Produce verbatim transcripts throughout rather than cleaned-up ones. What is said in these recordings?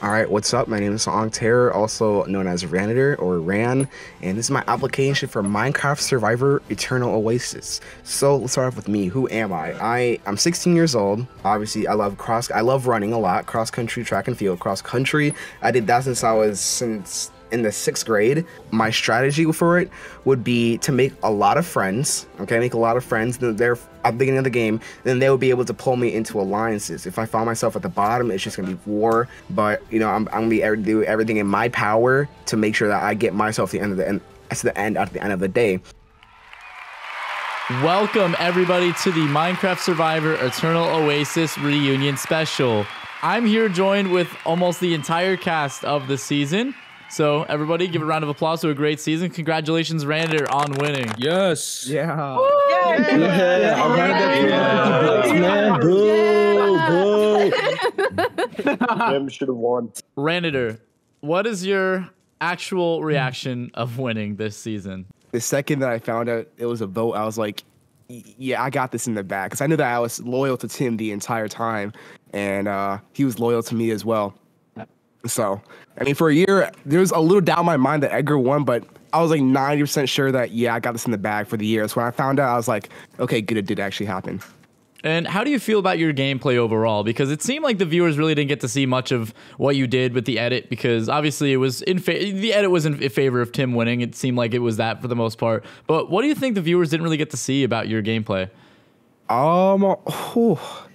All right, what's up? My name is Ong Terror, also known as Ranidor or Ran, and this is my application for Minecraft Survivor Eternal Oasis. So let's start off with me. Who am I? I I'm sixteen years old. Obviously, I love cross. I love running a lot. Cross country, track and field, cross country. I did that since I was since. in the sixth grade. My strategy for it would be to make a lot of friends, okay, make a lot of friends, then they're at the beginning of the game, then they will be able to pull me into alliances. If I found myself at the bottom, it's just gonna be war, but you know, I'm, I'm gonna be do everything in my power to make sure that I get myself to the end of the end, to the end, at the end of the day. Welcome everybody to the Minecraft Survivor Eternal Oasis Reunion Special. I'm here joined with almost the entire cast of the season. So everybody, give a round of applause to a great season. Congratulations, Ranidor, on winning. Yes. Yeah. Woo! Yeah. Yeah. Yeah. Yeah. Yeah. Yeah. Man, boo, boo. We should have won. Ranidor, what is your actual reaction of winning this season? The second that I found out it was a vote, I was like, yeah, I got this in the back, because I knew that I was loyal to Tim the entire time, and uh, he was loyal to me as well. So, I mean, for a year, there was a little doubt in my mind that Edgar won, but I was like ninety percent sure that, yeah, I got this in the bag for the year. So when I found out, I was like, okay, good, it did actually happen. And how do you feel about your gameplay overall? Because it seemed like the viewers really didn't get to see much of what you did with the edit, because obviously it was in fa the edit was in favor of Tim winning. It seemed like it was that for the most part. But what do you think the viewers didn't really get to see about your gameplay? Um, oh,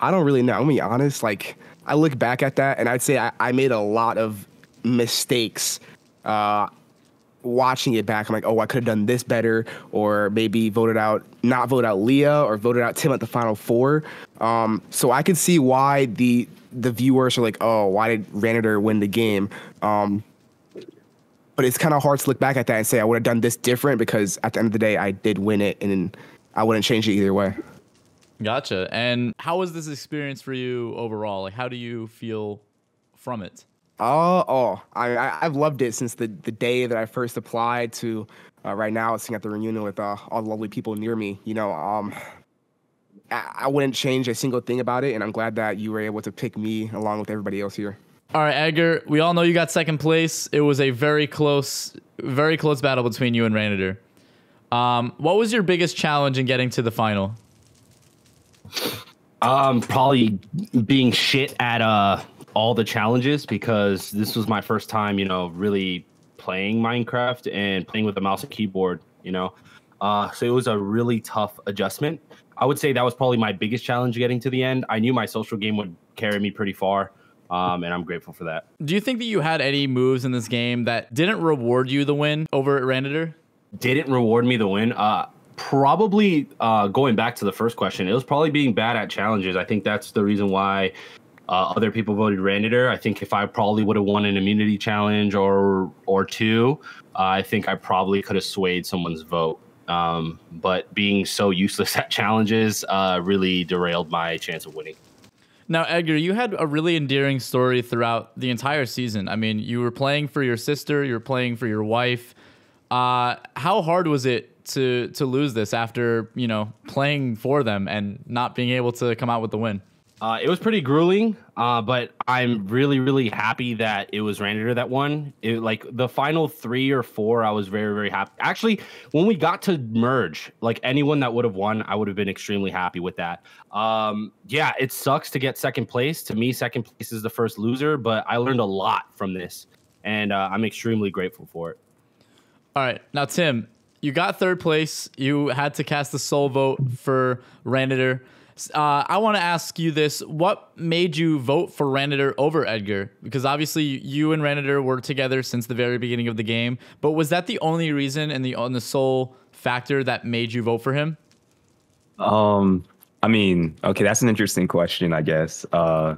I don't really know. I'm gonna be honest, like, I look back at that and I'd say I, I made a lot of mistakes uh, watching it back. I'm like, oh, I could have done this better, or maybe voted out, not voted out Leah, or voted out Tim at the final four. Um, so I could see why the the viewers are like, oh, why did Ranidor win the game? Um, but it's kind of hard to look back at that and say I would have done this different, because at the end of the day, I did win it and I wouldn't change it either way. Gotcha. And how was this experience for you overall? Like, how do you feel from it? Oh, oh, I, I, I've loved it since the, the day that I first applied to uh, right now, sitting at the reunion with uh, all the lovely people near me. You know, um, I, I wouldn't change a single thing about it, and I'm glad that you were able to pick me along with everybody else here. All right, Edgar, we all know you got second place. It was a very close, very close battle between you and Ranidor. Um, what was your biggest challenge in getting to the final? Um, probably being shit at uh all the challenges, because this was my first time, you know, really playing Minecraft and playing with a mouse and keyboard, you know. Uh, so it was a really tough adjustment. I would say that was probably my biggest challenge getting to the end. I knew my social game would carry me pretty far, um, and I'm grateful for that. Do you think that you had any moves in this game that didn't reward you the win over at Ranidor? Didn't reward me the win? Uh, Probably uh, going back to the first question, it was probably being bad at challenges. I think that's the reason why uh, other people voted Ranidor. I think if I probably would have won an immunity challenge or or two, uh, I think I probably could have swayed someone's vote. Um, but being so useless at challenges uh, really derailed my chance of winning. Now, Edgar, you had a really endearing story throughout the entire season. I mean, you were playing for your sister, you were playing for your wife. Uh, how hard was it to to lose this after, you know, playing for them and not being able to come out with the win? Uh, it was pretty grueling, uh, but I'm really, really happy that it was Ranidor that won. It, like, the final three or four, I was very, very happy. Actually, when we got to merge, like, anyone that would have won, I would have been extremely happy with that. Um, yeah, it sucks to get second place. To me, second place is the first loser, but I learned a lot from this, and uh, I'm extremely grateful for it. All right, now, Tim, you got third place. You had to cast the sole vote for Ranidor. Uh, I want to ask you this. What made you vote for Ranidor over Edgar? Because obviously you and Ranidor were together since the very beginning of the game. But was that the only reason and the, on the sole factor that made you vote for him? Um, I mean, okay, that's an interesting question, I guess. Uh,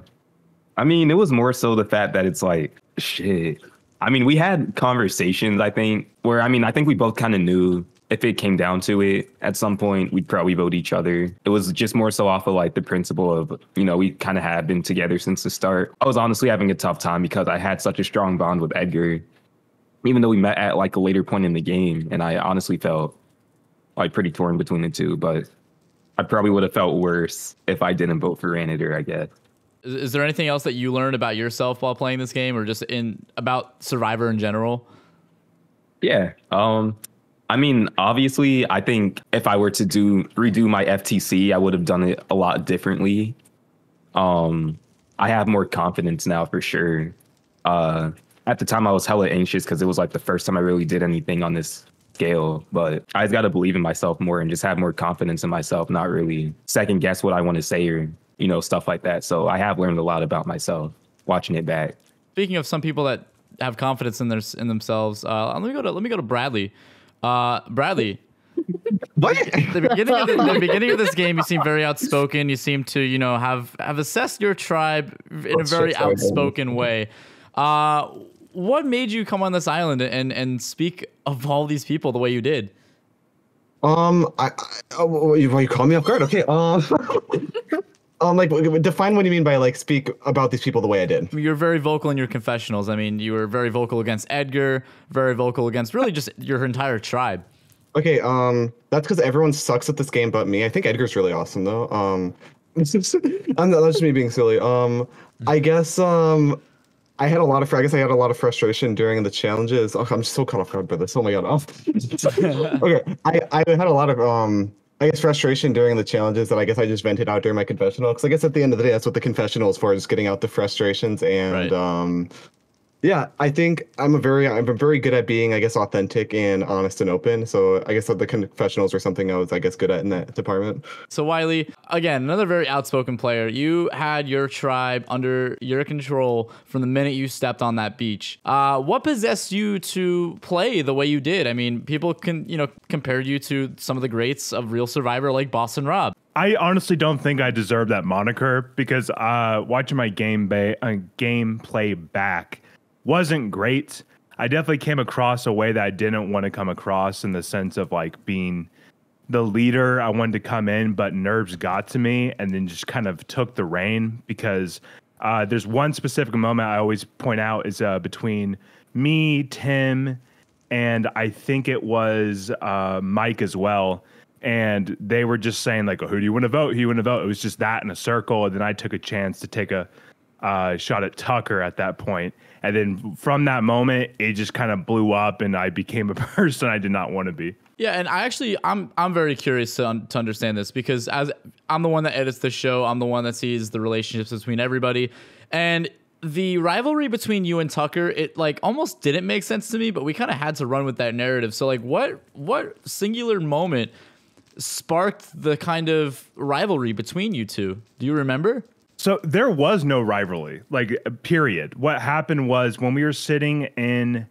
I mean, it was more so the fact that it's like, shit. I mean, we had conversations, I think, where, I mean, I think we both kind of knew if it came down to it, at some point, we'd probably vote each other. It was just more so off of, like, the principle of, you know, we kind of had been together since the start. I was honestly having a tough time because I had such a strong bond with Edgar, even though we met at, like, a later point in the game. And I honestly felt, like, pretty torn between the two. But I probably would have felt worse if I didn't vote for Ranidor, I guess. Is, is there anything else that you learned about yourself while playing this game, or just in about Survivor in general? Yeah. Um, I mean, obviously, I think if I were to do redo my F T C, I would have done it a lot differently. Um, I have more confidence now for sure. Uh, at the time, I was hella anxious because it was like the first time I really did anything on this scale. But I just got to believe in myself more and just have more confidence in myself, not really second guess what I want to say or, you know, stuff like that. So I have learned a lot about myself watching it back. Speaking of some people that have confidence in their in themselves, uh, let me go to let me go to Bradley. Uh, Bradley. What? The beginning, of the, the beginning of this game, you seem very outspoken. You seem to, you know, have have assessed your tribe in a very outspoken way. Uh, what made you come on this island and and speak of all these people the way you did? Um, I, I oh, you, you call me off guard. Okay. Um, um, like, define what you mean by like speak about these people the way I did. You're very vocal in your confessionals. I mean, you were very vocal against Edgar, very vocal against really just your entire tribe. Okay, um, that's because everyone sucks at this game but me. I think Edgar's really awesome, though. Um, that's just me being silly. Um, I guess um, I had a lot of I guess I had a lot of frustration during the challenges. Oh, I'm so caught off guard by this. Oh my god. Oh. Okay, I, I had a lot of um, I guess frustration during the challenges that I guess I just vented out during my confessional. Because I guess at the end of the day, that's what the confessional is for, is getting out the frustrations and. Right. Um, Yeah, I think I'm a very I'm very good at being, I guess, authentic and honest and open. So I guess the confessionals were something I was, I guess, good at in that department. So Wiley, again, another very outspoken player. You had your tribe under your control from the minute you stepped on that beach. Uh, what possessed you to play the way you did? I mean, people can, you know, compare you to some of the greats of Real Survivor like Boss and Rob. I honestly don't think I deserve that moniker because uh, watching my game ba- uh, gameplay back wasn't great. I definitely came across a way that I didn't want to come across in the sense of like being the leader. I wanted to come in, but nerves got to me and then just kind of took the reign because uh, there's one specific moment I always point out is uh, between me, Tim, and I think it was uh, Mike as well. And they were just saying like, oh, who do you want to vote? Who do you want to vote? It was just that in a circle. And then I took a chance to take a uh, shot at Tucker at that point. And then from that moment, it just kind of blew up and I became a person I did not want to be. Yeah, and I actually, I'm I'm very curious to, un- to understand this because as I'm the one that edits the show, I'm the one that sees the relationships between everybody. And the rivalry between you and Tucker, it like almost didn't make sense to me, but we kind of had to run with that narrative. So like what what singular moment sparked the kind of rivalry between you two? Do you remember? So there was no rivalry, like, period. What happened was when we were sitting in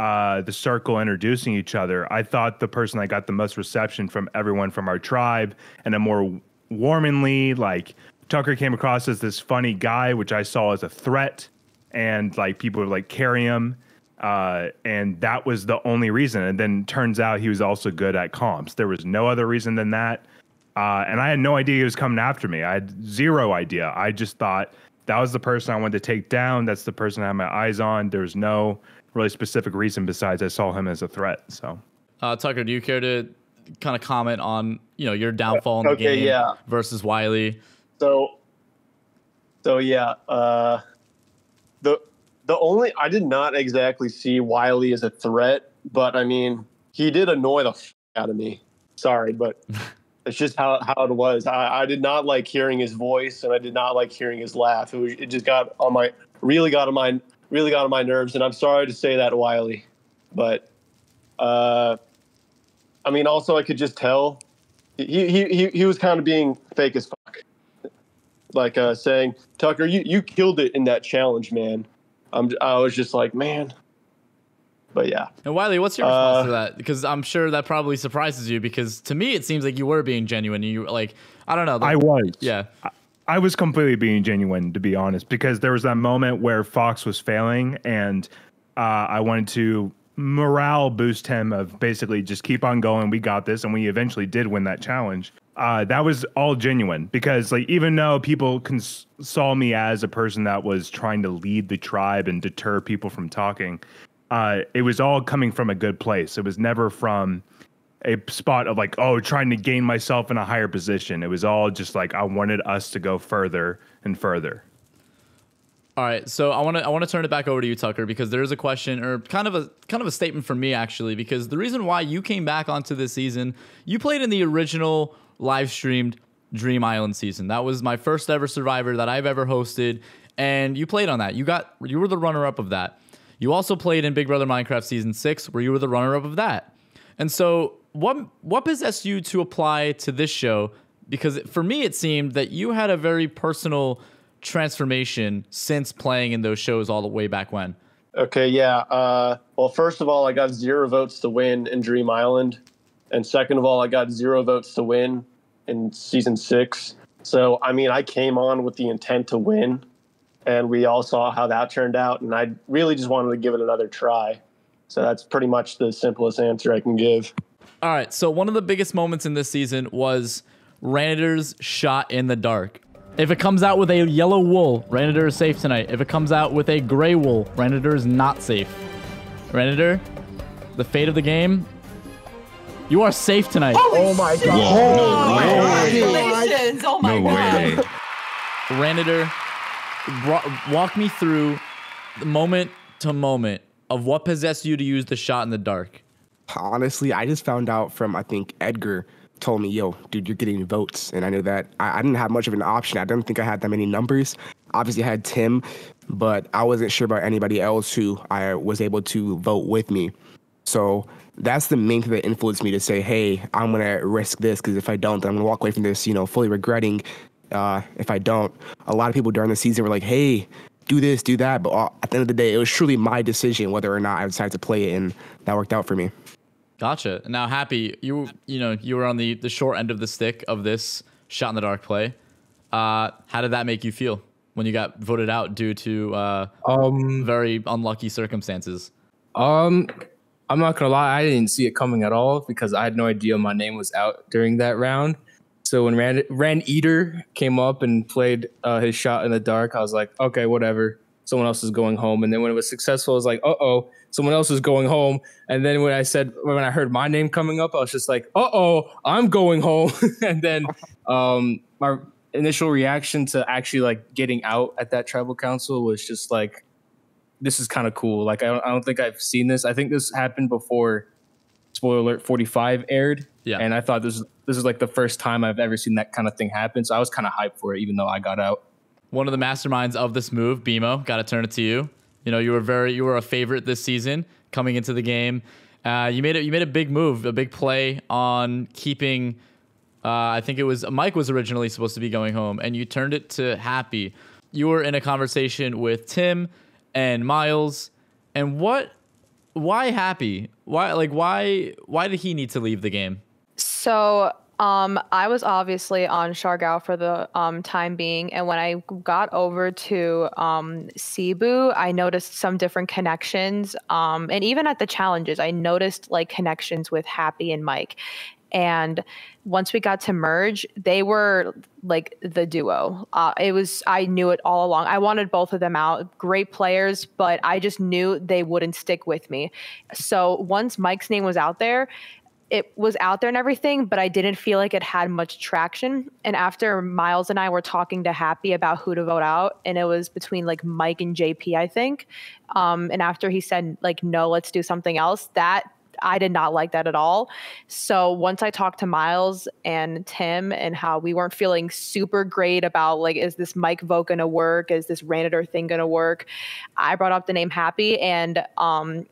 uh, the circle introducing each other, I thought the person that got the most reception from everyone from our tribe and a more warmingly, like, Tucker came across as this funny guy, which I saw as a threat, and, like, people would, like, carry him. Uh, and that was the only reason. And then turns out he was also good at comps. There was no other reason than that. Uh, and I had no idea he was coming after me. I had zero idea. I just thought that was the person I wanted to take down. That's the person I had my eyes on. There was no really specific reason besides I saw him as a threat. So, uh, Tucker, do you care to kind of comment on, you know, your downfall in the okay, game yeah. versus Wiley? So, so yeah, uh, the the only I did not exactly see Wiley as a threat, but I mean he did annoy the f- out of me. Sorry, but. It's just how, how it was. I, I did not like hearing his voice, and I did not like hearing his laugh. It, was, it just got on my really got on my really got on my nerves, and I'm sorry to say that, Wiley, but uh, I mean, also I could just tell he he he, he was kind of being fake as fuck, like uh, saying, "Tucker, you, you killed it in that challenge, man." I'm I was just like, man. But yeah. And Wiley, what's your response uh, to that? Because I'm sure that probably surprises you. Because to me, it seems like you were being genuine. You like, I don't know. Like, I was. Yeah. I, I was completely being genuine, to be honest. Because there was that moment where Fox was failing, and uh, I wanted to morale boost him of basically just keep on going. We got this, and we eventually did win that challenge. Uh, that was all genuine. Because like, even though people cons- saw me as a person that was trying to lead the tribe and deter people from talking. Uh, it was all coming from a good place. It was never from a spot of like, oh, trying to gain myself in a higher position. It was all just like I wanted us to go further and further. All right, so I want to I want to turn it back over to you, Tucker, because there is a question, or kind of a kind of a statement from me actually, because the reason why you came back onto this season, you played in the original live streamed Dream Island season. That was my first ever Survivor that I've ever hosted, and you played on that. You got you were the runner up of that. You also played in Big Brother Minecraft season six, where you were the runner up of that. And so, what what possessed you to apply to this show? Because for me, it seemed that you had a very personal transformation since playing in those shows all the way back when. Okay, yeah. Uh, well, first of all, I got zero votes to win in Dream Island. And second of all, I got zero votes to win in season six. So, I mean, I came on with the intent to win. And we all saw how that turned out. And I really just wanted to give it another try. So that's pretty much the simplest answer I can give. All right. So one of the biggest moments in this season was Ranidor's shot in the dark. If it comes out with a yellow wool, Ranidor is safe tonight. If it comes out with a gray wool, Ranidor is not safe. Ranidor, the fate of the game, you are safe tonight. Holy oh my shit. God. Whoa. Whoa. Congratulations. Oh my no God. Way. Ranidor, walk me through the moment to moment of what possessed you to use the shot in the dark. Honestly, I just found out from, I think, Edgar told me, yo, dude, you're getting votes. And I knew that I, I didn't have much of an option. I didn't think I had that many numbers. Obviously, I had Tim, but I wasn't sure about anybody else who I was able to vote with me. So that's the main thing that influenced me to say, hey, I'm going to risk this, because if I don't, then I'm going to walk away from this, you know, fully regretting uh, if I don't. A lot of people during the season were like, hey, do this, do that. But uh, at the end of the day, it was truly my decision whether or not I decided to play it, and that worked out for me. Gotcha. Now, Happy, you you know you were on the the short end of the stick of this shot in the dark play. Uh, how did that make you feel when you got voted out due to uh, um, very unlucky circumstances? Um, I'm not gonna lie, I didn't see it coming at all, because I had no idea my name was out during that round. So when Ran Ranidor came up and played uh, his shot in the dark, I was like, okay, whatever. Someone else is going home. And then when it was successful, I was like, uh-oh, someone else is going home. And then when I said, when I heard my name coming up, I was just like, uh-oh, I'm going home. And then um, my initial reaction to actually like getting out at that tribal council was just like, this is kind of cool. Like, I don't, I don't think I've seen this. I think this happened before Spoiler Alert forty-five aired. Yeah. And I thought this, this is like the first time I've ever seen that kind of thing happen. So I was kind of hyped for it, even though I got out. One of the masterminds of this move, B M O, got to turn it to you. You know, you were very, you were a favorite this season coming into the game. Uh, you made it. You made a big move, a big play on keeping. Uh, I think it was Mike was originally supposed to be going home, and you turned it to Happy. You were in a conversation with Tim and Miles, and what? Why Happy? Why like why? Why did he need to leave the game? So. Um, I was obviously on Shargao for the um, time being, and when I got over to um, Cebu, I noticed some different connections, um, and even at the challenges, I noticed like connections with Happy and Mike. And once we got to merge, they were like the duo. Uh, it was, I knew it all along. I wanted both of them out, great players, but I just knew they wouldn't stick with me. So once Mike's name was out there, it was out there and everything, but I didn't feel like it had much traction. And after Miles and I were talking to Happy about who to vote out, and it was between like Mike and J P, I think. Um, and after he said like, no, let's do something else, that I did not like that at all. So once I talked to Miles and Tim and how we weren't feeling super great about like, is this Mike vote gonna work? Is this Ranidor thing gonna work? I brought up the name Happy, and um,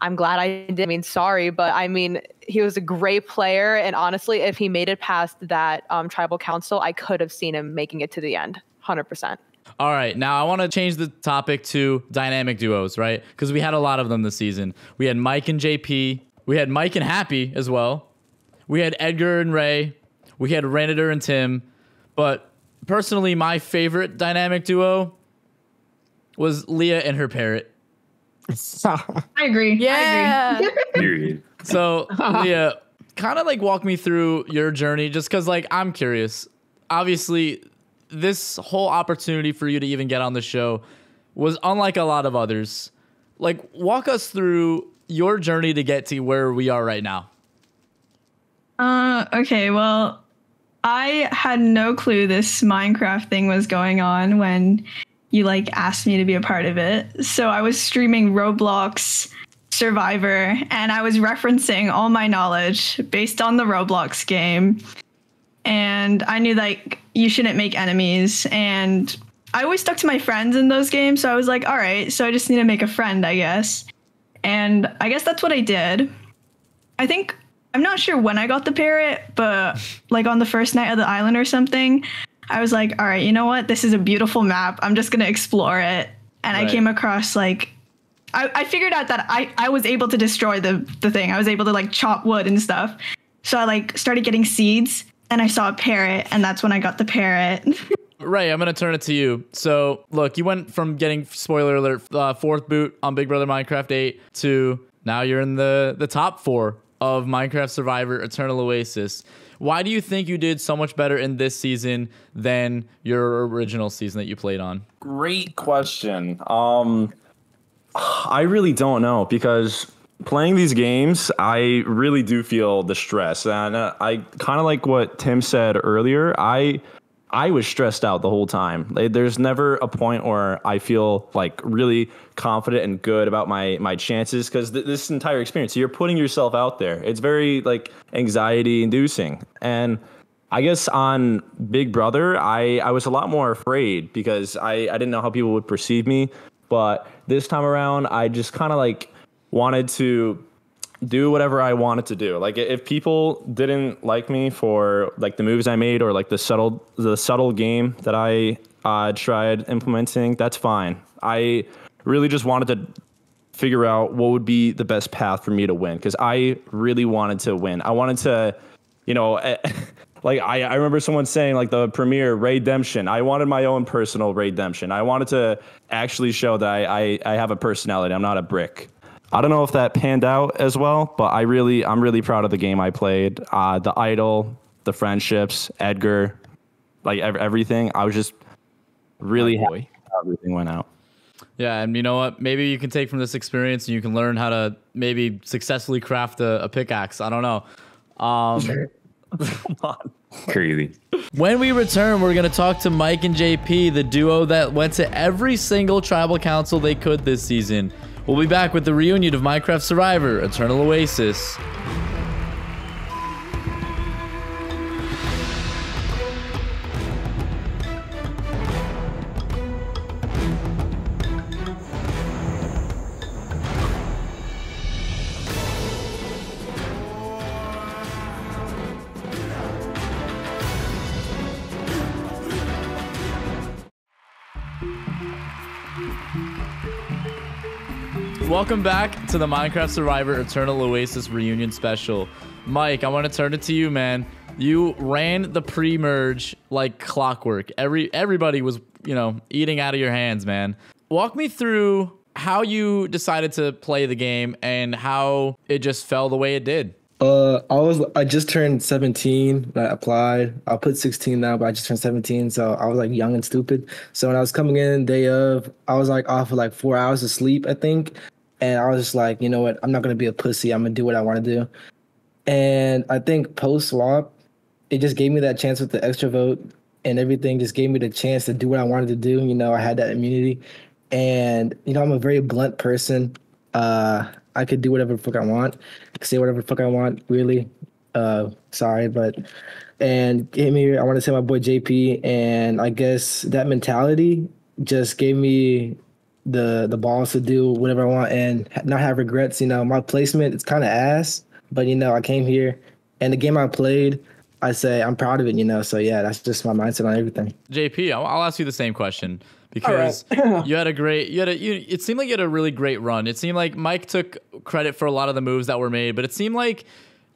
I'm glad I did. I mean, sorry, but I mean, he was a great player. And honestly, if he made it past that um, tribal council, I could have seen him making it to the end, one hundred percent. All right. Now, I want to change the topic to dynamic duos, right? Because we had a lot of them this season. We had Mike and J P. We had Mike and Happy as well. We had Edgar and Ray. We had Ranidor and Tim. But personally, my favorite dynamic duo was Leah and her parrot. I agree. Yeah. I agree. So, Leah, kind of like walk me through your journey, just because like I'm curious. Obviously, this whole opportunity for you to even get on the show was unlike a lot of others. Like, walk us through your journey to get to where we are right now. Uh, okay, well, I had no clue this Minecraft thing was going on when you like asked me to be a part of it. So I was streaming Roblox Survivor and I was referencing all my knowledge based on the Roblox game. And I knew like you shouldn't make enemies, and I always stuck to my friends in those games. So I was like, all right, so I just need to make a friend, I guess. And I guess that's what I did. I think, I'm not sure when I got the parrot, but like on the first night of the island or something, I was like, all right, you know what? This is a beautiful map. I'm just going to explore it. And right. I came across like, I, I figured out that I, I was able to destroy the, the thing. I was able to like chop wood and stuff. So I like started getting seeds and I saw a parrot, and that's when I got the parrot. Ray, I'm going to turn it to you. So look, you went from getting, spoiler alert, uh, fourth boot on Big Brother Minecraft eight to now you're in the, the top four of Minecraft Survivor Eternal Oasis. Why do you think you did so much better in this season than your original season that you played on? Great question. Um, I really don't know, because playing these games, I really do feel the stress. And uh, I kind of like what Tim said earlier. I... I was stressed out the whole time. Like, there's never a point where I feel like really confident and good about my my chances, because th this entire experience, you're putting yourself out there. It's very like anxiety inducing. And I guess on Big Brother, I, I was a lot more afraid because I, I didn't know how people would perceive me. But this time around, I just kind of like wanted to do whatever I wanted to do. Like if people didn't like me for like the moves I made or like the subtle the subtle game that I uh, tried implementing, that's fine. I really just wanted to figure out what would be the best path for me to win, because I really wanted to win. I wanted to, you know, like I, I remember someone saying like the premiere Raidemption. I wanted my own personal Raidemption. I wanted to actually show that I, I, I have a personality. I'm not a brick. I don't know if that panned out as well, but I really, I'm really proud of the game I played. Uh, the idol, the friendships, Edgar, like ev everything. I was just really oh, happy how everything went out. Yeah, and you know what? Maybe you can take from this experience and you can learn how to maybe successfully craft a, a pickaxe. I don't know. Um, sure. Come on. Crazy. When we return, we're going to talk to Mike and J P, the duo that went to every single tribal council they could this season. We'll be back with the reunion of Minecraft Survivor Eternal Oasis. Welcome back to the Minecraft Survivor Eternal Oasis Reunion Special. Mike, I want to turn it to you, man. You ran the pre-merge like clockwork. Every everybody was, you know, eating out of your hands, man. Walk me through how you decided to play the game and how it just fell the way it did. Uh, I was I just turned seventeen. I applied. I'll put sixteen now, but I just turned seventeen, so I was like young and stupid. So when I was coming in day of, I was like off of like four hours of sleep, I think. And I was just like, you know what? I'm not going to be a pussy. I'm going to do what I want to do. And I think post-swap, it just gave me that chance with the extra vote and everything. Just gave me the chance to do what I wanted to do. You know, I had that immunity. And, you know, I'm a very blunt person. Uh, I could do whatever the fuck I want. I could say whatever the fuck I want, really. Uh, sorry, but... And came here, I want to say my boy J P. And I guess that mentality just gave me... the the balls to do whatever I want and not have regrets. You know, my placement, it's kind of ass, but you know, I came here and the game I played, I say I'm proud of it, you know. So yeah, that's just my mindset on everything. J P, I'll, I'll ask you the same question, because right. you had a great you had a you it seemed like you had a really great run. It seemed like Mike took credit for a lot of the moves that were made, but it seemed like,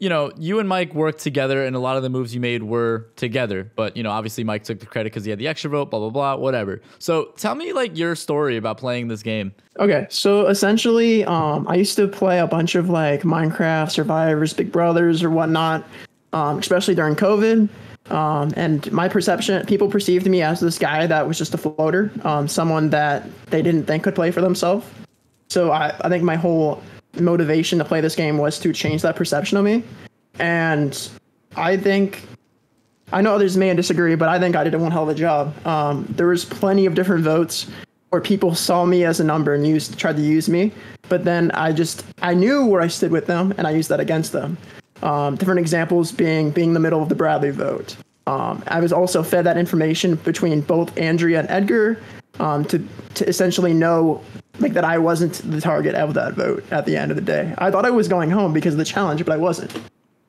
you know, you and Mike worked together and a lot of the moves you made were together. But, you know, obviously Mike took the credit because he had the extra vote, blah, blah, blah, whatever. So tell me, like, your story about playing this game. Okay, so essentially um, I used to play a bunch of, like, Minecraft, Survivors, Big Brothers or whatnot, um, especially during COVID. Um, and my perception, people perceived me as this guy that was just a floater, um, someone that they didn't think could play for themselves. So I, I think my whole... motivation to play this game was to change that perception of me, and I think I know others may disagree, but I think I did one hell of a job. Um, there was plenty of different votes or people saw me as a number and used tried to use me, but then I just I knew where I stood with them and I used that against them. Um, different examples being being the middle of the Bradley vote. Um, I was also fed that information between both Andrea and Edgar um, to to essentially know like that I wasn't the target of that vote at the end of the day. I thought I was going home because of the challenge, but I wasn't.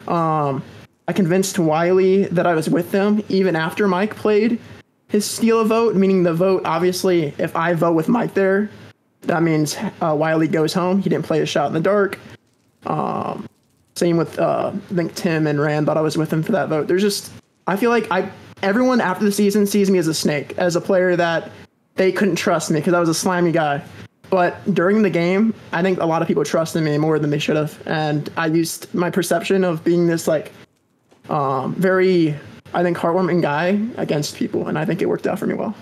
Um, I convinced Wiley that I was with them even after Mike played his steal a vote, meaning the vote, obviously, if I vote with Mike there, that means uh, Wiley goes home. He didn't play a shot in the dark. Um, same with, uh, I think, Tim and Rand thought I was with him for that vote. There's just, I feel like I everyone after the season sees me as a snake, as a player that they couldn't trust me because I was a slimy guy. But during the game, I think a lot of people trusted me more than they should have. And I used my perception of being this, like, um, very... I think heartwarming guy against people, and I think it worked out for me well.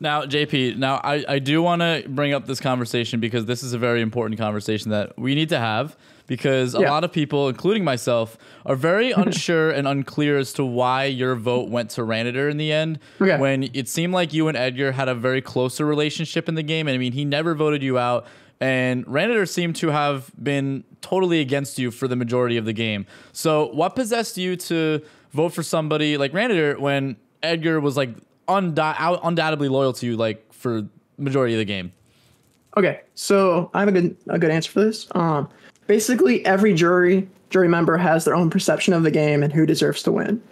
Now, J P, now I, I do want to bring up this conversation because this is a very important conversation that we need to have because yeah. a lot of people, including myself, are very unsure and unclear as to why your vote went to Ranidor in the end okay. when it seemed like you and Edgar had a very closer relationship in the game. And I mean, he never voted you out. And Ranidor seemed to have been totally against you for the majority of the game. So what possessed you to vote for somebody like Ranidor when Edgar was like undi- undoubtedly loyal to you like for majority of the game? Okay, so I have a good a good answer for this. Um, basically, every jury jury member has their own perception of the game and who deserves to win.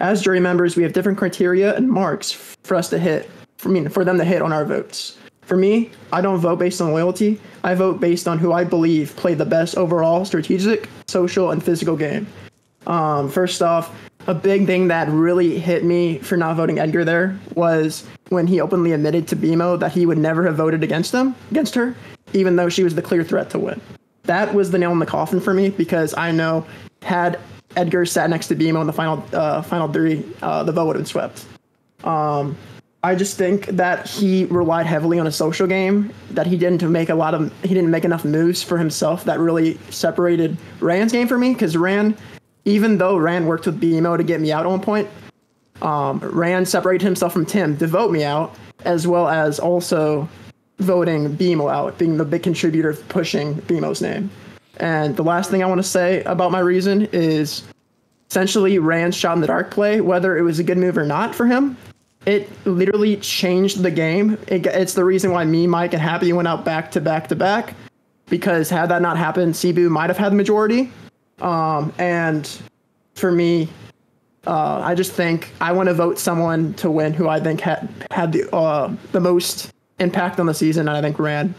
As jury members, we have different criteria and marks for us to hit. For, I mean, for them to hit on our votes. For me, I don't vote based on loyalty. I vote based on who I believe played the best overall strategic, social, and physical game. Um, first off, a big thing that really hit me for not voting Edgar there was when he openly admitted to B M O that he would never have voted against him, against her, even though she was the clear threat to win. That was the nail in the coffin for me because I know had Edgar sat next to B M O in the final uh, final three, uh, the vote would have been swept. Um, I just think that he relied heavily on a social game, that he didn't make a lot of he didn't make enough moves for himself that really separated Rand's game from me, because Rand, even though Rand worked with B M O to get me out at one point, um, Rand separated himself from Tim to vote me out, as well as also voting B M O out, being the big contributor of pushing B M O's name. And the last thing I want to say about my reason is essentially Rand's shot in the dark play, whether it was a good move or not for him, it literally changed the game. It, it's the reason why me, Mike, and Happy went out back to back to back, because had that not happened, Cebu might have had the majority. Um, and for me, uh, I just think I want to vote someone to win who I think had had the uh, the most impact on the season, and I think Rand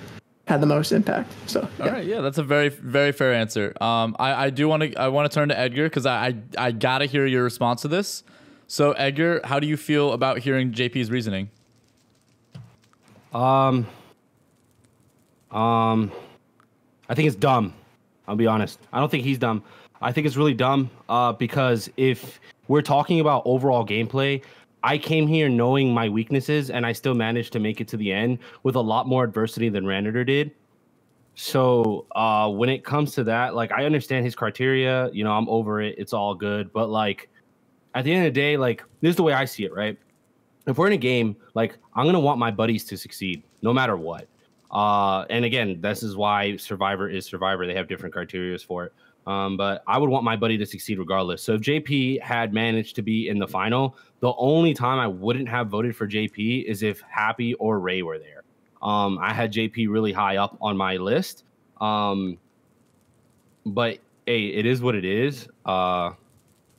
had the most impact. So yeah. All right, yeah, that's a very, very fair answer. Um, I, I do want to I want to turn to Edgar because I, I I gotta hear your response to this. So, Edgar, how do you feel about hearing J P's reasoning? Um, um, I think it's dumb. I'll be honest. I don't think he's dumb. I think it's really dumb uh, because if we're talking about overall gameplay, I came here knowing my weaknesses, and I still managed to make it to the end with a lot more adversity than Ranidor did. So uh, when it comes to that, like, I understand his criteria. You know, I'm over it. It's all good. But, like, at the end of the day, like, this is the way I see it, right? If we're in a game, like, I'm going to want my buddies to succeed no matter what. Uh, and again, this is why Survivor is Survivor. They have different criteria for it. Um, but I would want my buddy to succeed regardless. So if J P had managed to be in the final, the only time I wouldn't have voted for J P is if Happy or Ray were there. Um, I had J P really high up on my list. Um, but, hey, it is what it is. Uh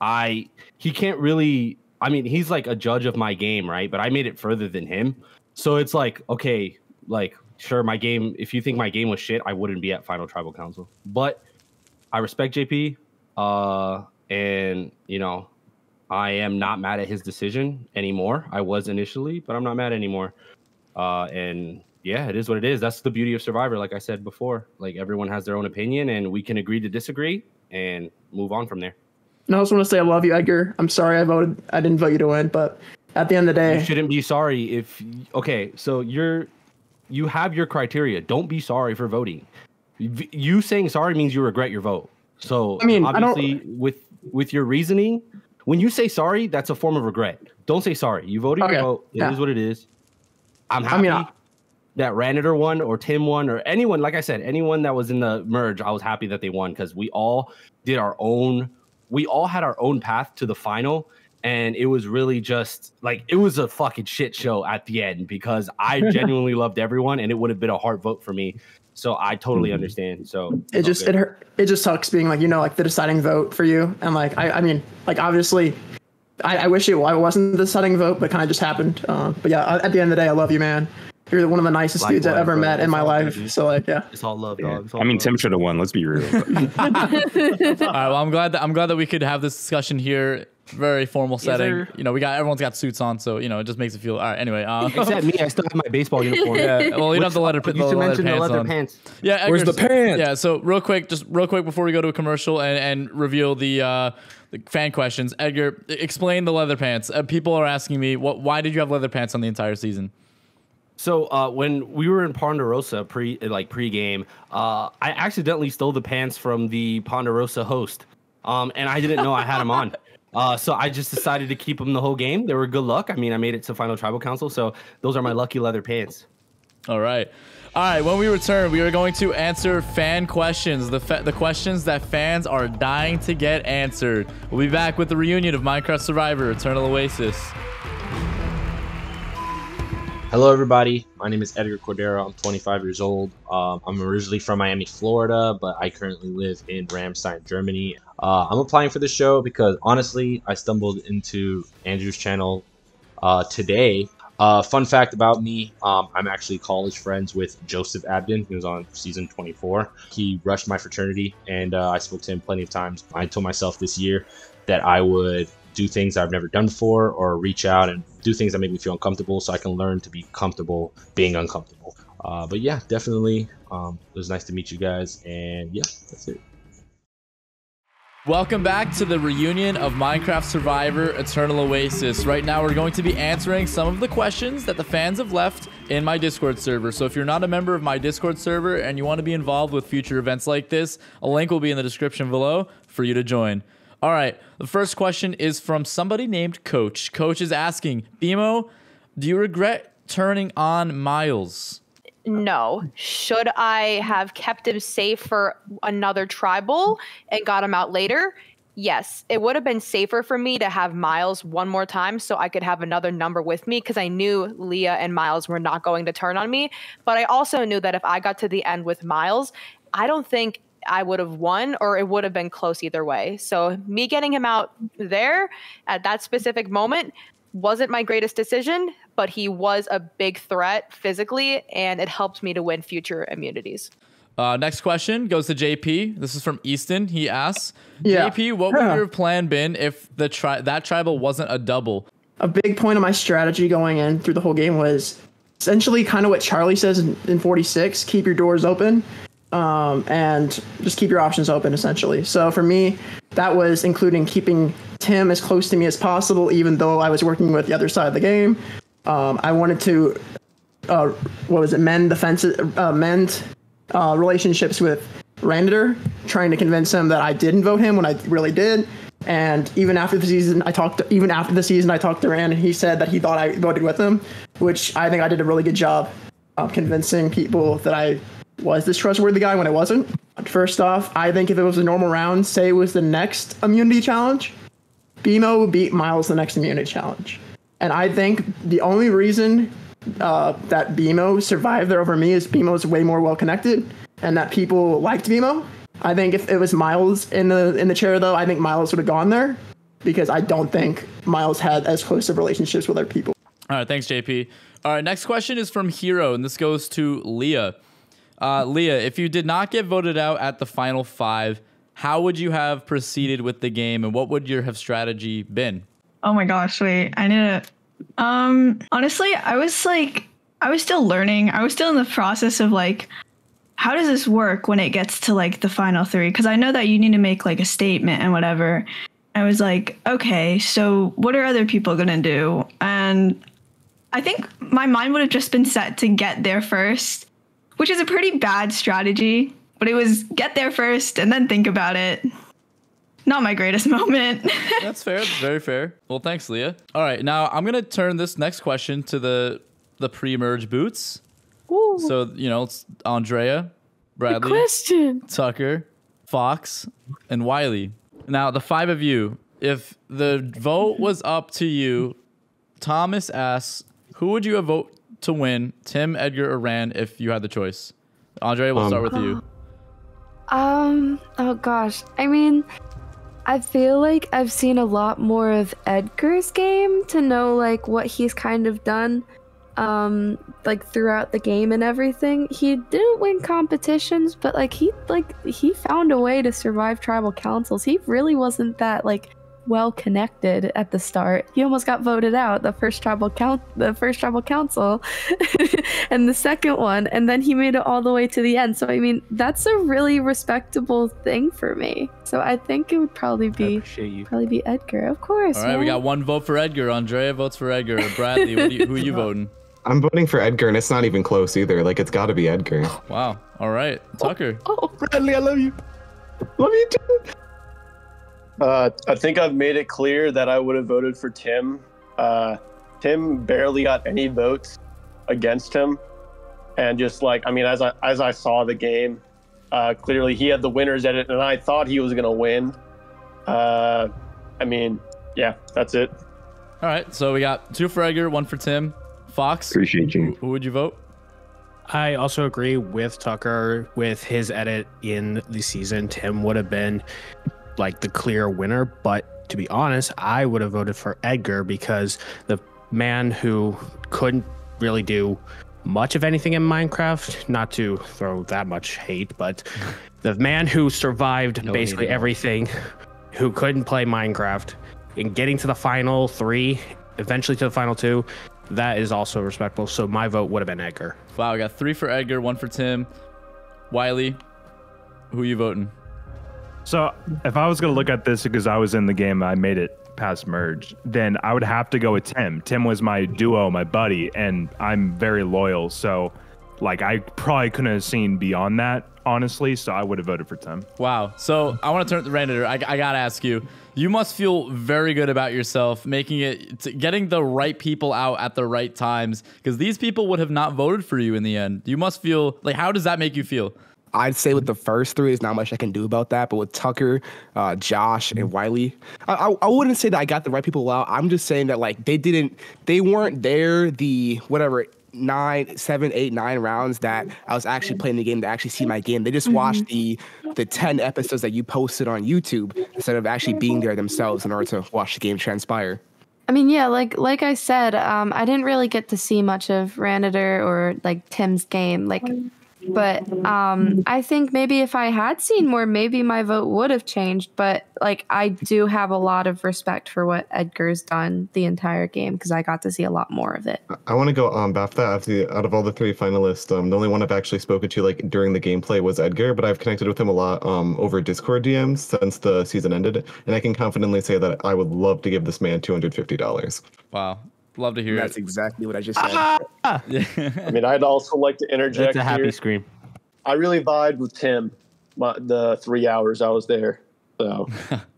I he can't really I mean he's like a judge of my game, right? But I made it further than him, so it's like, okay, like, sure, my game, if you think my game was shit, I wouldn't be at Final Tribal Council, but I respect J P, uh and you know, I am not mad at his decision anymore. I was initially, but I'm not mad anymore. Uh and yeah, it is what it is. That's the beauty of Survivor. Like I said before, like, everyone has their own opinion and we can agree to disagree and move on from there. And I also want to say I love you, Edgar. I'm sorry I voted. I didn't vote you to win, but at the end of the day, you shouldn't be sorry if. Okay, so you're, you have your criteria. Don't be sorry for voting. You saying sorry means you regret your vote. So I mean, obviously, I don't, with with your reasoning, when you say sorry, that's a form of regret. Don't say sorry. You voted okay. your vote. It yeah. is what it is. I'm happy. I mean, I, that Ranidor won or Tim won or anyone, like I said, anyone that was in the merge, I was happy that they won because we all did our own, we all had our own path to the final. And it was really just like, it was a fucking shit show at the end because I genuinely loved everyone and it would have been a hard vote for me. So I totally understand. So it just, it hurt, it just sucks being like, you know, like the deciding vote for you. And like, I, I mean, like, obviously I, I wish it wasn't the deciding vote, but kind of just happened. Um, but yeah, at the end of the day, I love you, man. You're one of the nicest Likewise, dudes I've ever bro. met it's in my life. Crazy. So like, yeah, it's all love, dog. It's all I mean, love. Tim should have won. Let's be real. all right, well, I'm glad that I'm glad that we could have this discussion here. Very formal setting. There... You know, we got everyone's got suits on, so you know it just makes it feel. All right, anyway. Uh... Except me, I still have my baseball uniform. Yeah. Well, you don't have the leather, the leather, pants, the leather on. pants. Yeah. Edgar's, Where's the pants? Yeah. So real quick, just real quick before we go to a commercial and and reveal the uh, the fan questions. Edgar, explain the leather pants. Uh, people are asking me what? Why did you have leather pants on the entire season? So uh, when we were in Ponderosa pre like pre-game, uh, I accidentally stole the pants from the Ponderosa host, um, and I didn't know I had them on. Uh, so I just decided to keep them the whole game. They were good luck. I mean, I made it to Final Tribal Council, so those are my lucky leather pants. All right. All right, when we return, we are going to answer fan questions, the fa the questions that fans are dying to get answered. We'll be back with the reunion of Minecraft Survivor Eternal Oasis. Hello, everybody. My name is Edgar Cordero. I'm twenty-five years old. Um, I'm originally from Miami, Florida, but I currently live in Ramstein, Germany. Uh, I'm applying for the show because, honestly, I stumbled into Andrew's channel uh, today. Uh, fun fact about me, um, I'm actually college friends with Joseph Abden. He was on season twenty-four. He rushed my fraternity, and uh, I spoke to him plenty of times. I told myself this year that I would do things I've never done before or reach out and do things that make me feel uncomfortable so I can learn to be comfortable being uncomfortable. Uh, but yeah, definitely. Um, it was nice to meet you guys. And yeah, that's it. Welcome back to the reunion of Minecraft Survivor Eternal Oasis. Right now, we're going to be answering some of the questions that the fans have left in my Discord server. So if you're not a member of my Discord server and you want to be involved with future events like this, a link will be in the description below for you to join. All right, the first question is from somebody named Coach. Coach is asking, Bimo, do you regret turning on Miles? No. Should I have kept him safe for another tribal and got him out later? Yes. It would have been safer for me to have Miles one more time so I could have another number with me because I knew Leah and Miles were not going to turn on me. But I also knew that if I got to the end with Miles, I don't think I would have won or it would have been close either way. So me getting him out there at that specific moment wasn't my greatest decision, but he was a big threat physically and it helped me to win future immunities. Uh, next question goes to J P. This is from Easton. He asks, yeah. J P, what yeah. would your plan been if the tri that tribal wasn't a double? A big point of my strategy going in through the whole game was essentially kind of what Charlie says in, in forty-six, keep your doors open. Um, and just keep your options open, essentially. So for me, that was including keeping Tim as close to me as possible, even though I was working with the other side of the game. Um, I wanted to, uh, what was it, mend the fences, uh, mend uh, relationships with Ranidor, trying to convince him that I didn't vote him when I really did. And even after the season, I talked. To, even after the season, I talked to Rand, and he said that he thought I voted with him, which I think I did a really good job of convincing people that I. Was this trustworthy guy when it wasn't? First off, I think if it was a normal round, say it was the next immunity challenge, Bimo beat Miles the next immunity challenge. And I think the only reason uh, that Bimo survived there over me is Bimo's way more well-connected and that people liked Bimo. I think if it was Miles in the, in the chair, though, I think Miles would have gone there because I don't think Miles had as close of relationships with other people. All right, thanks, J P. All right, next question is from Hero, and this goes to Leah. Uh, Leah, if you did not get voted out at the final five, how would you have proceeded with the game and what would your have strategy been? Oh my gosh, wait, I need to, um, honestly, I was like, I was still learning. I was still in the process of like, how does this work when it gets to like the final three? Cause I know that you need to make like a statement and whatever. I was like, okay, so what are other people going to do? And I think my mind would have just been set to get there first. Which is a pretty bad strategy, but it was get there first and then think about it. Not my greatest moment. That's fair. That's very fair. Well, thanks, Leah. All right, now I'm going to turn this next question to the, the pre-merge boots. Woo. So, you know, it's Andrea, Bradley, question. Tucker, Fox, and Wiley. Now, the five of you, if the vote was up to you, Thomas asks, who would you have voted to win, Tim, Edgar, or Ran, if you had the choice? Andrea, we'll um, start with uh, you. Um, oh gosh. I mean, I feel like I've seen a lot more of Edgar's game to know, like, what he's kind of done, um, like, throughout the game and everything. He didn't win competitions, but, like, he, like, he found a way to survive tribal councils. He really wasn't that, like, well connected at the start. He almost got voted out the first tribal count the first tribal council and the second one, and then he made it all the way to the end. So I mean, that's a really respectable thing for me. So I think it would probably be probably be Edgar, of course. All right, man. We got one vote for Edgar. Andrea votes for Edgar. Bradley, what do you, who are you voting? I'm voting for Edgar, and it's not even close either. Like, it's got to be Edgar. Wow. All right, Tucker. Oh, oh, Bradley, I love you. Love you too. Uh, I think I've made it clear that I would have voted for Tim. Uh, Tim barely got any votes against him. And just like, I mean, as I, as I saw the game, uh, clearly he had the winners at it, and I thought he was going to win. Uh, I mean, yeah, that's it. All right. So we got two for Edgar, one for Tim. Fox, appreciate you. Who would you vote? I also agree with Tucker. With his edit in the season, Tim would have been like the clear winner, but to be honest, I would have voted for Edgar because the man who couldn't really do much of anything in Minecraft, not to throw that much hate, but the man who survived no basically hate. everything, who couldn't play Minecraft, and getting to the final three, eventually to the final two, that is also respectable. So my vote would have been Edgar. Wow, I got three for Edgar, one for Tim. Wiley, who are you voting? So if I was going to look at this because I was in the game, I made it past merge, then I would have to go with Tim. Tim was my duo, my buddy, and I'm very loyal. So like, I probably couldn't have seen beyond that, honestly. So I would have voted for Tim. Wow. So I want to turn to Ranidor. I, I got to ask you, you must feel very good about yourself, making it, t getting the right people out at the right times, because these people would have not voted for you in the end. You must feel like, how does that make you feel? I'd say with the first three, there's not much I can do about that. But with Tucker, uh, Josh, and Wiley, I, I, I wouldn't say that I got the right people out. I'm just saying that, like, they didn't, they weren't there the whatever nine, seven, eight, nine rounds that I was actually playing the game to actually see my game. They just watched the the ten episodes that you posted on YouTube instead of actually being there themselves in order to watch the game transpire. I mean, yeah, like like I said, um, I didn't really get to see much of Ranidor or like Tim's game, like. But um, I think maybe if I had seen more, maybe my vote would have changed. But like, I do have a lot of respect for what Edgar's done the entire game because I got to see a lot more of it. I want to go um, B A F T A. Out of all the three finalists, um, the only one I've actually spoken to like during the gameplay was Edgar, but I've connected with him a lot um, over Discord D Ms since the season ended, and I can confidently say that I would love to give this man two hundred fifty dollars. Wow. Love to hear That's it. That's exactly what I just said. Ah! I mean, I'd also like to interject. That's a happy here. Scream. I really vied with Tim my, the three hours I was there. So,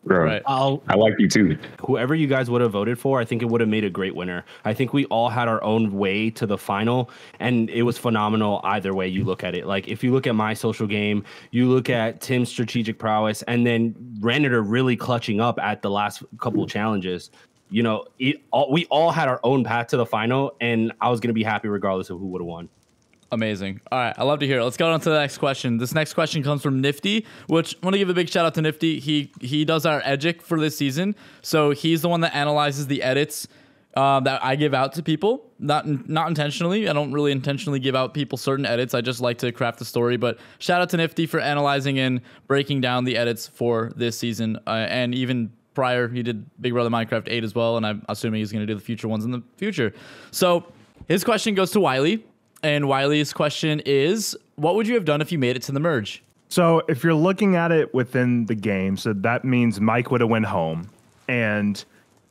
right. I'll, I like you too. Whoever you guys would have voted for, I think it would have made a great winner. I think we all had our own way to the final, and it was phenomenal either way you look at it. Like, if you look at my social game, you look at Tim's strategic prowess, and then Ranidor really clutching up at the last couple of challenges. You know, it, all, we all had our own path to the final, and I was going to be happy regardless of who would have won. Amazing. All right. I love to hear it. Let's go on to the next question. This next question comes from Nifty, which I want to give a big shout out to Nifty. He he does our edgic for this season. So he's the one that analyzes the edits uh, that I give out to people. Not, not intentionally. I don't really intentionally give out people certain edits. I just like to craft the story. But shout out to Nifty for analyzing and breaking down the edits for this season uh, and even prior. He did Big Brother Minecraft eight as well, and I'm assuming he's going to do the future ones in the future. So his question goes to Wiley, and Wiley's question is, what would you have done if you made it to the merge? So if you're looking at it within the game, so that means Mike would have went home, and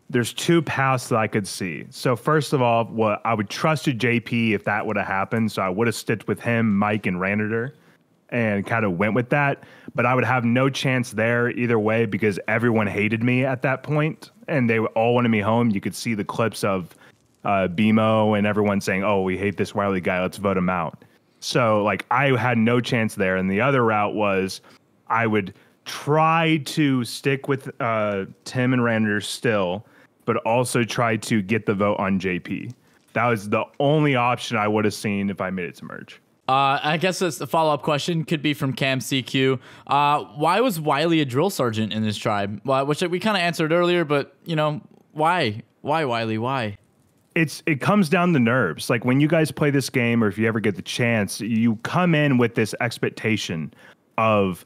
there's two paths that I could see. So first of all, what I would trust to J P if that would have happened, so I would have stitched with him, Mike, and Ranidor, and kind of went with that, but I would have no chance there either way because everyone hated me at that point, and they all wanted me home. You could see the clips of uh, B M O and everyone saying, oh, we hate this Wiley guy, let's vote him out. So like I had no chance there. And the other route was I would try to stick with uh, Tim and Ranidor still, but also try to get the vote on J P. That was the only option I would have seen if I made it to merge. Uh, I guess that's the follow-up question could be from Cam C Q. Uh, why was Wiley a drill sergeant in this tribe? Well, which we kind of answered earlier, but you know, why? Why Wiley? Why? It's it comes down to nerves. Like when you guys play this game, or if you ever get the chance, you come in with this expectation of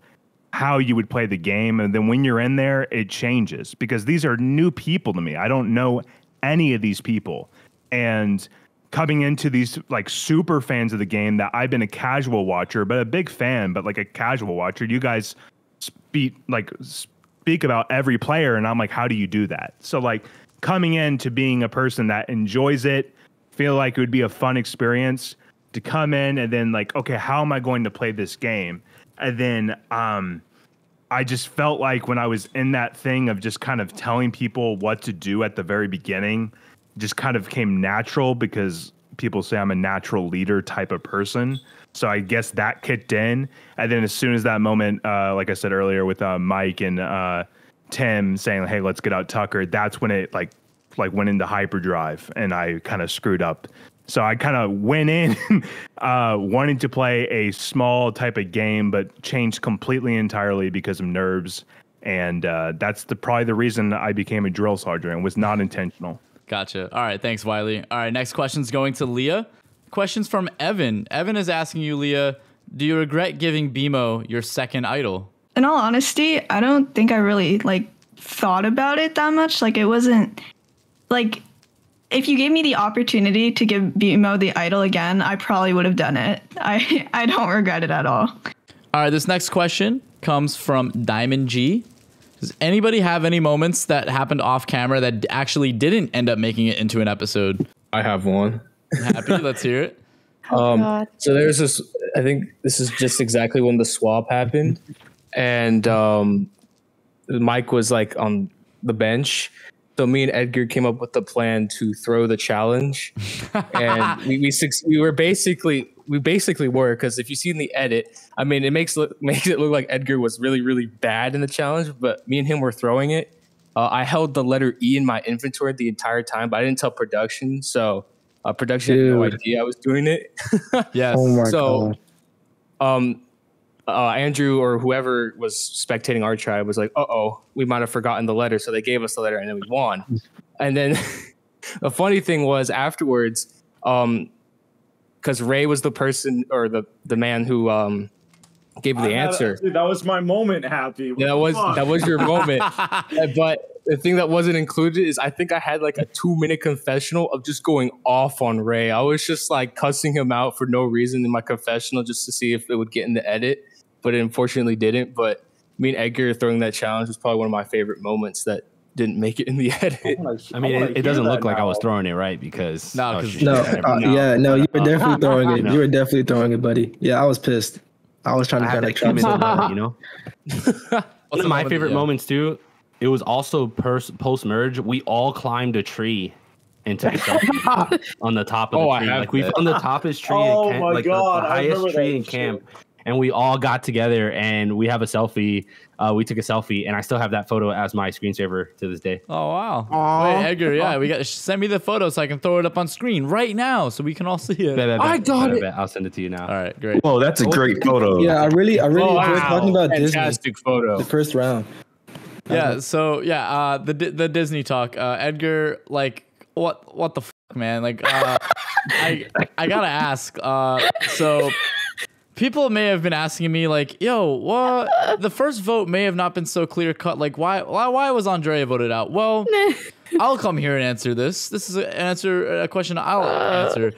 how you would play the game, and then when you're in there, it changes because these are new people to me. I don't know any of these people, and coming into these like super fans of the game that I've been a casual watcher, but a big fan, but like a casual watcher, you guys speak like speak about every player. And I'm like, how do you do that? So like coming into being a person that enjoys it, feel like it would be a fun experience to come in and then like, okay, how am I going to play this game? And then, um, I just felt like when I was in that thing of just kind of telling people what to do at the very beginning, just kind of came natural because people say I'm a natural leader type of person. So I guess that kicked in. And then as soon as that moment, uh, like I said earlier with uh, Mike and uh, Tim saying, hey, let's get out Tucker. That's when it like like went into hyperdrive and I kind of screwed up. So I kind of went in uh, wanting to play a small type of game, but changed completely entirely because of nerves. And uh, that's the probably the reason I became a drill sergeant. It was not intentional. Gotcha. All right. Thanks, Wiley. All right. Next question's going to Leah. Questions from Evan. Evan is asking you, Leah, do you regret giving B M O your second idol? In all honesty, I don't think I really like thought about it that much. Like it wasn't like if you gave me the opportunity to give B M O the idol again, I probably would have done it. I, I don't regret it at all. All right. This next question comes from Diamond G. Does anybody have any moments that happened off camera that actually didn't end up making it into an episode? I have one. Happy? Let's hear it. Oh, um, God. So there's this, I think this is just exactly when the swap happened. And um, Mike was like on the bench. So me and Edgar came up with the plan to throw the challenge. And we, we, we were basically... We basically were, because if you see in the edit, I mean, it makes look, makes it look like Edgar was really, really bad in the challenge, but me and him were throwing it. Uh, I held the letter E in my inventory the entire time, but I didn't tell production, so uh, production Dude. had no idea I was doing it. Yes. Oh my so, God. um, uh, Andrew or whoever was spectating our tribe was like, uh-oh, we might have forgotten the letter, so they gave us the letter, and then we won. And then the funny thing was afterwards, um, because Ray was the person or the the man who um, gave the I, answer. That, that was my moment, Happy. What that was fuck? that was your moment. But the thing that wasn't included is I think I had like a two minute confessional of just going off on Ray. I was just like cussing him out for no reason in my confessional just to see if it would get in the edit, but it unfortunately didn't. But me and Edgar throwing that challenge was probably one of my favorite moments that didn't make it in the edit. I, I mean, I it, it doesn't look now. like I was throwing it right because no, oh, no, uh, no, yeah, no, you were uh, definitely throwing it. No. You were definitely throwing it, buddy. Yeah, I was pissed. I was trying to I get that like, you know. One of my favorite yeah. moments too. It was also post merge. We all climbed a tree and took a selfie on the top of oh, the tree. I like we found the toppest tree. Oh in camp, my like god! The, the highest I tree in camp. True. And we all got together and we have a selfie. Uh, we took a selfie and I still have that photo as my screensaver to this day. Oh, wow. Aww. Wait, Edgar, yeah, we got send me the photo so I can throw it up on screen right now so we can all see it. Bet, bet, bet, I got bet, it. Bet. I'll send it to you now. All right, great. Whoa, that's a great photo. Yeah, I really, I really oh, enjoyed wow. talking about Fantastic Disney. Photo. The first round. Yeah, so yeah, uh, the the Disney talk. Uh, Edgar, like, what what the f man? Like, uh, I I gotta ask. Uh, so. People may have been asking me like, yo, what? The first vote may have not been so clear cut. Like, why why, why was Andrea voted out? Well, I'll come here and answer this. This is an answer, a question I'll answer.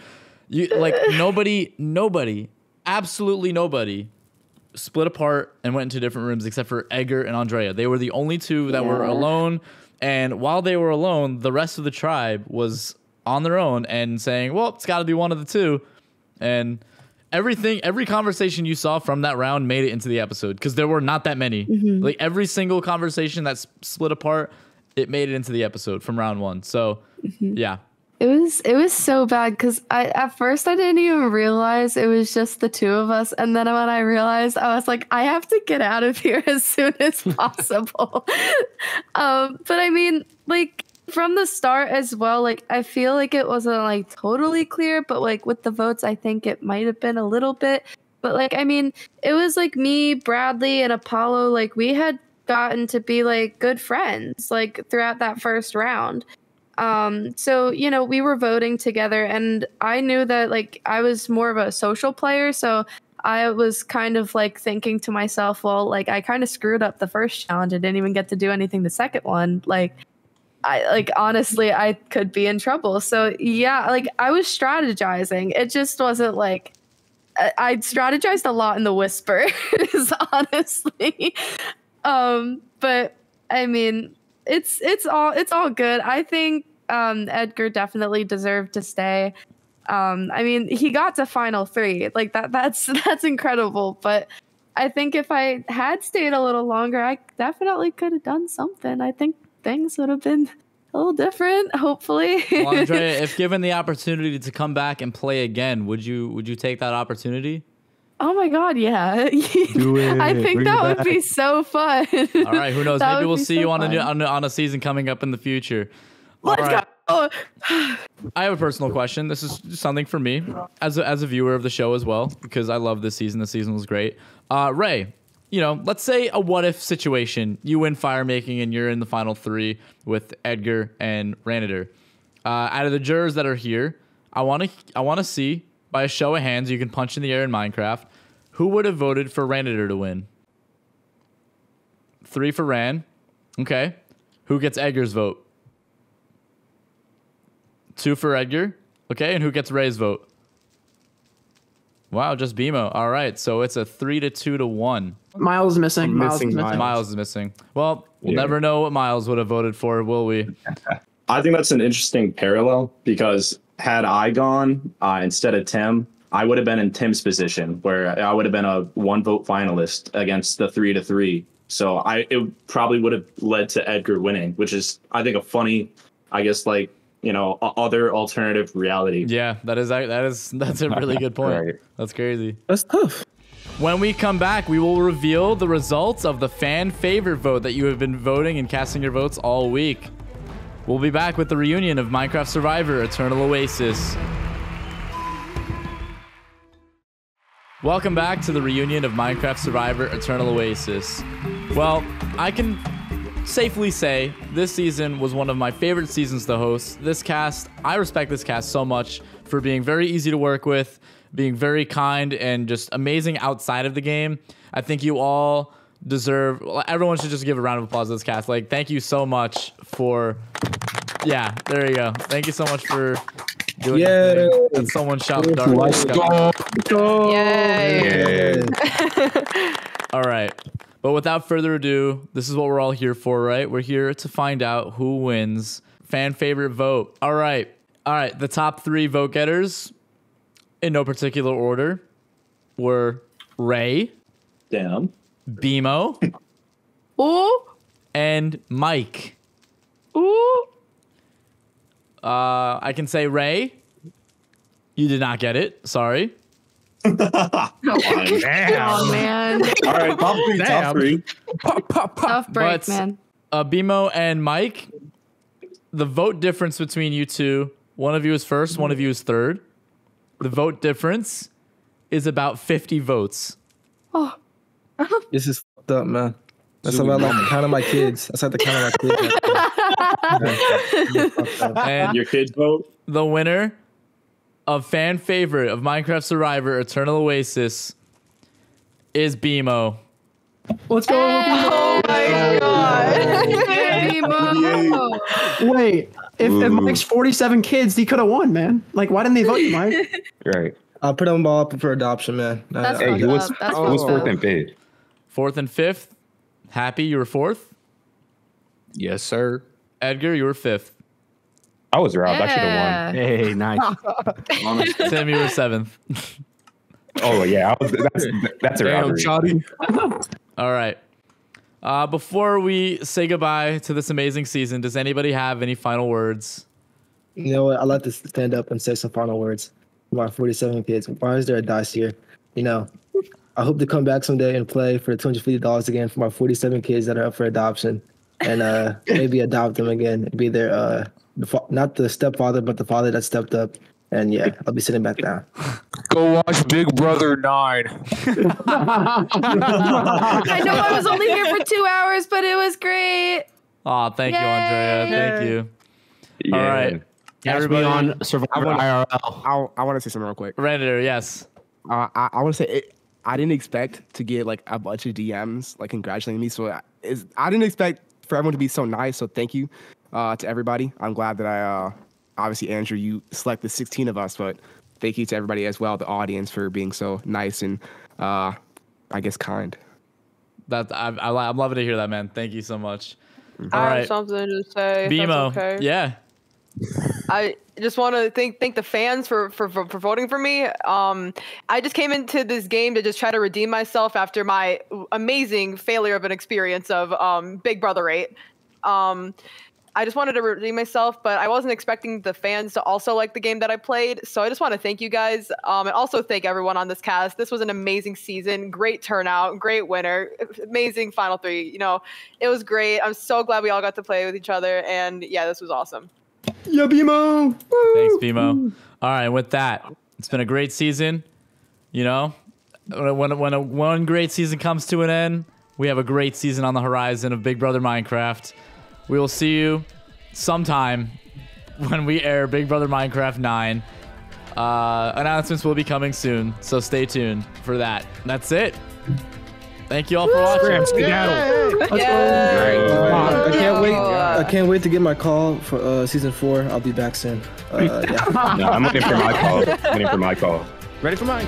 You, like, nobody, nobody, absolutely nobody split apart and went into different rooms except for Edgar and Andrea. They were the only two that yeah. were alone. And while they were alone, the rest of the tribe was on their own and saying, well, it's got to be one of the two. And... Everything, every conversation you saw from that round made it into the episode because there were not that many. Mm-hmm. Like every single conversation that's split apart, it made it into the episode from round one. So, mm-hmm. yeah, It was it was so bad because I at first I didn't even realize it was just the two of us, and then when I realized, I was like, I have to get out of here as soon as possible. um, but I mean, like from the start as well, like I feel like it wasn't like totally clear, but like with the votes, I think it might have been a little bit. But like I mean, it was like me, Bradley, and Apollo. Like we had gotten to be like good friends like throughout that first round. Um, so, you know, we were voting together and I knew that like I was more of a social player. So I was kind of like thinking to myself, well, like I kind of screwed up the first challenge. I didn't even get to do anything the second one. Like, I like, honestly, I could be in trouble. So yeah, like I was strategizing. It just wasn't like, I, I strategized a lot in the whispers, honestly. Um, but I mean, It's it's all it's all good. I think um, Edgar definitely deserved to stay. Um, I mean, he got to final three, like that. That's that's incredible. But I think if I had stayed a little longer, I definitely could have done something. I think things would have been a little different. Hopefully, well, Andrea, if given the opportunity to come back and play again, would you would you take that opportunity? Oh my God, yeah. Do it. I think Bring that would back. be so fun. All right, who knows? That Maybe we'll see so you on a, new, on a on a season coming up in the future. Let's All right. go. I have a personal question. This is something for me as a, as a viewer of the show as well, because I love this season. The season was great. Uh, Ray, you know, let's say a what if situation. You win fire making and you're in the final three with Edgar and Ranidor. Uh, out of the jurors that are here, I want to I want to see, by a show of hands, you can punch in the air in Minecraft, who would have voted for Ranidor to win? Three for Ran. Okay. Who gets Edgar's vote? Two for Edgar. Okay. And who gets Ray's vote? Wow, just Bimo. All right. So it's a three to two to one. Miles missing. Miles missing. Miles. Miles is missing. Well, we'll yeah. never know what Miles would have voted for, will we? I think that's an interesting parallel because had I gone uh, instead of Tim, I would have been in Tim's position where I would have been a one vote finalist against the three to three. So I it probably would have led to Edgar winning, which is, I think, a funny, I guess, like, you know, other alternative reality. Yeah, that is that is that's a really good point. Right. That's crazy. That's tough. When we come back, we will reveal the results of the fan favorite vote that you have been voting and casting your votes all week. We'll be back with the reunion of Minecraft Survivor Eternal Oasis. Welcome back to the reunion of Minecraft Survivor Eternal Oasis. Well, I can safely say this season was one of my favorite seasons to host. This cast, I respect this cast so much for being very easy to work with, being very kind, and just amazing outside of the game. I think you all deserve, everyone should just give a round of applause to this cast. Like, thank you so much for, yeah, there you go. Thank you so much for doing it. And someone shot the dark. Let's go. Go. Yay. Yeah. All right. But without further ado, this is what we're all here for, right? We're here to find out who wins fan favorite vote. All right. All right. The top three vote getters in no particular order were Ray. Damn. Bimo. Ooh. And Mike. Ooh. Uh, I can say, Ray, you did not get it. Sorry. Oh, man. Oh, man. All right, top three, Damn. top three. Pop, pop, pop. Tough break, but, man. Uh, Bimo and Mike, the vote difference between you two, one of you is first, one of you is third. The vote difference is about fifty votes. Oh. This is fucked up, man. That's about like the count of my kids. That's like the count of my kids. And your kids vote? The winner of fan favorite of Minecraft Survivor Eternal Oasis is Bimo. What's going on? Hey, oh my God. Bimo. Wait, if, if Mike's forty-seven kids, he could have won, man. Like, why didn't they vote you, Mike? Right. I'll put them all up for adoption, man. That's hey, who was, That's who was fourth and fifth? Fourth and fifth. Happy, you were fourth? Yes, sir. Edgar, you were fifth. I was robbed. Yeah. I should have won. Hey, nice. Honestly. Tim, you were seventh. Oh, yeah. I was, that's that's a robbery. All right. Uh, before we say goodbye to this amazing season, does anybody have any final words You know what? I'd like to stand up and say some final words for my forty-seven kids. Why is there a dice here? You know, I hope to come back someday and play for two hundred fifty dollars again for my forty-seven kids that are up for adoption, and uh, maybe adopt them again. Be their, uh, the not the stepfather, but the father that stepped up. And yeah, I'll be sitting back down. Go watch Big Brother nine. I know I was only here for two hours, but it was great. Aw, oh, thank Yay. you, Andrea. Thank you. Yeah. All right. Catch everybody on Survivor I R L. I, I want to say something real quick. Ranidor, yes. Uh, I, I want to say it, I didn't expect to get like a bunch of D Ms like congratulating me. So I, I didn't expect for everyone to be so nice. So thank you uh, to everybody. I'm glad that I... Uh, Obviously, Andrew, you selected sixteen of us, but thank you to everybody as well, the audience, for being so nice and, uh, I guess, kind. That I, I, I'm loving to hear that, man. Thank you so much. Mm-hmm. All I right. have something to say. B M O, if that's okay. Yeah. I just want to thank thank the fans for, for for voting for me. Um, I just came into this game to just try to redeem myself after my amazing failure of an experience of um, Big Brother eight. Um, I just wanted to redeem myself, but I wasn't expecting the fans to also like the game that I played. So I just want to thank you guys, um, and also thank everyone on this cast. This was an amazing season, great turnout, great winner, amazing final three. You know, it was great. I'm so glad we all got to play with each other, and yeah, this was awesome. Yeah, B M O. Woo! Thanks, B M O. All right, with that, it's been a great season. You know, when when a, one great season comes to an end, we have a great season on the horizon of Big Brother Minecraft. We will see you sometime when we air Big Brother Minecraft nine. Uh, announcements will be coming soon, so stay tuned for that. And that's it. Thank you all for watching. Let's go. I can't wait. I can't wait to get my call for uh, season four. I'll be back soon. Uh, yeah. No, I'm looking for my call. I'm waiting for my call. Ready for mine.